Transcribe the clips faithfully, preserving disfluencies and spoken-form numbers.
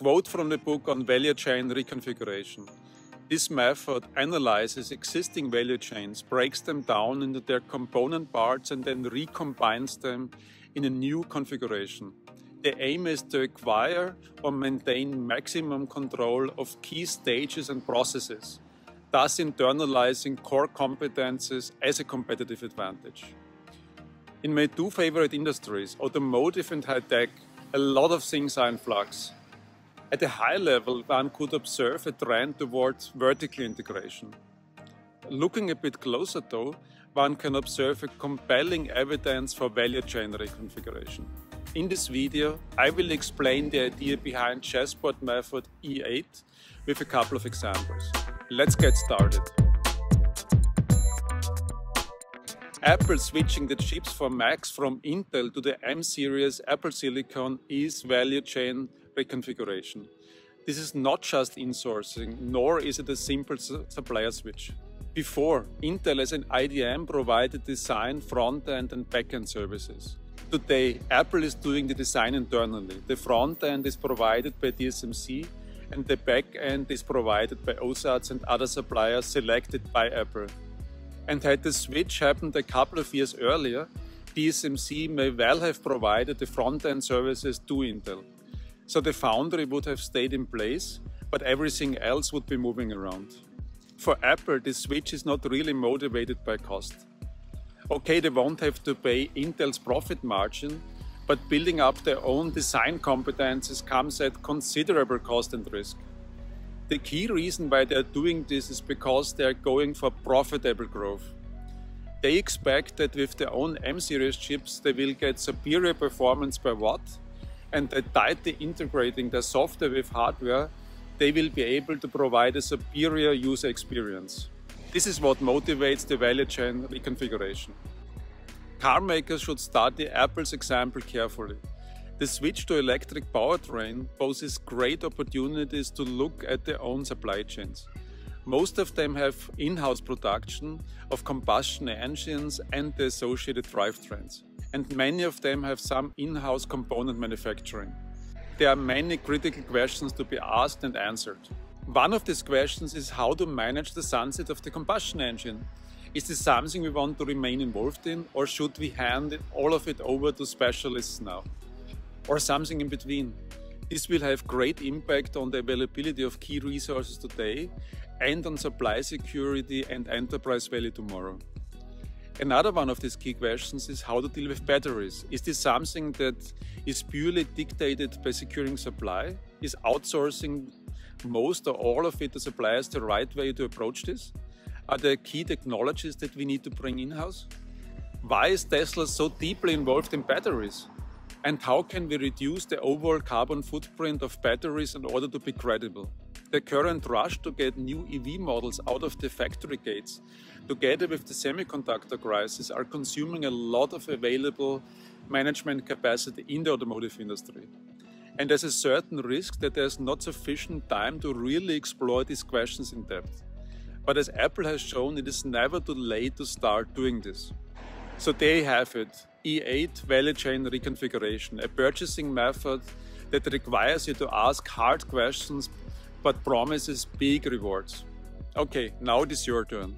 Quote from the book on value chain reconfiguration. This method analyzes existing value chains, breaks them down into their component parts and then recombines them in a new configuration. The aim is to acquire or maintain maximum control of key stages and processes, thus internalizing core competences as a competitive advantage. In my two favorite industries, automotive and high-tech, a lot of things are in flux. At a high level, one could observe a trend towards vertical integration. Looking a bit closer though, one can observe a compelling evidence for value chain reconfiguration. In this video, I will explain the idea behind chessboard method E eight with a couple of examples. Let's get started. Apple switching the chips for Macs from Intel to the M series Apple Silicon is value chain reconfiguration. This is not just insourcing, nor is it a simple supplier switch. Before, Intel as an I D M provided design, front-end and back-end services. Today, Apple is doing the design internally. The front-end is provided by T S M C and the back-end is provided by OSATS and other suppliers selected by Apple. And had the switch happened a couple of years earlier, T S M C may well have provided the front-end services to Intel. So the foundry would have stayed in place, but everything else would be moving around. For Apple, the switch is not really motivated by cost. Okay, they won't have to pay Intel's profit margin, but building up their own design competences comes at considerable cost and risk. The key reason why they are doing this is because they are going for profitable growth. They expect that with their own M series chips they will get superior performance per watt, and that tightly integrating their software with hardware, they will be able to provide a superior user experience. This is what motivates the value chain reconfiguration. Car makers should study Apple's example carefully. The switch to electric powertrain poses great opportunities to look at their own supply chains. Most of them have in-house production of combustion engines and the associated drivetrains. And many of them have some in-house component manufacturing. There are many critical questions to be asked and answered. One of these questions is how to manage the sunset of the combustion engine. Is this something we want to remain involved in, or should we hand all of it over to specialists now? Or something in between. This will have great impact on the availability of key resources today and on supply security and enterprise value tomorrow. Another one of these key questions is how to deal with batteries. Is this something that is purely dictated by securing supply? Is outsourcing most or all of it to suppliers the right way to approach this? Are there key technologies that we need to bring in-house? Why is Tesla so deeply involved in batteries? And how can we reduce the overall carbon footprint of batteries in order to be credible? The current rush to get new E V models out of the factory gates, together with the semiconductor crisis, are consuming a lot of available management capacity in the automotive industry. And there's a certain risk that there's not sufficient time to really explore these questions in depth. But as Apple has shown, it is never too late to start doing this. So there you have it. E eight value chain reconfiguration, a purchasing method that requires you to ask hard questions but promises big rewards. Okay, now it is your turn.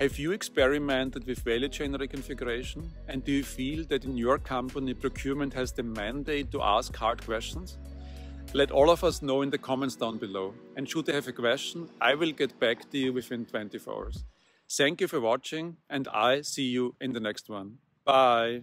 Have you experimented with value chain reconfiguration? And do you feel that in your company procurement has the mandate to ask hard questions? Let all of us know in the comments down below. And should you have a question, I will get back to you within twenty-four hours. Thank you for watching, and I see you in the next one. Bye.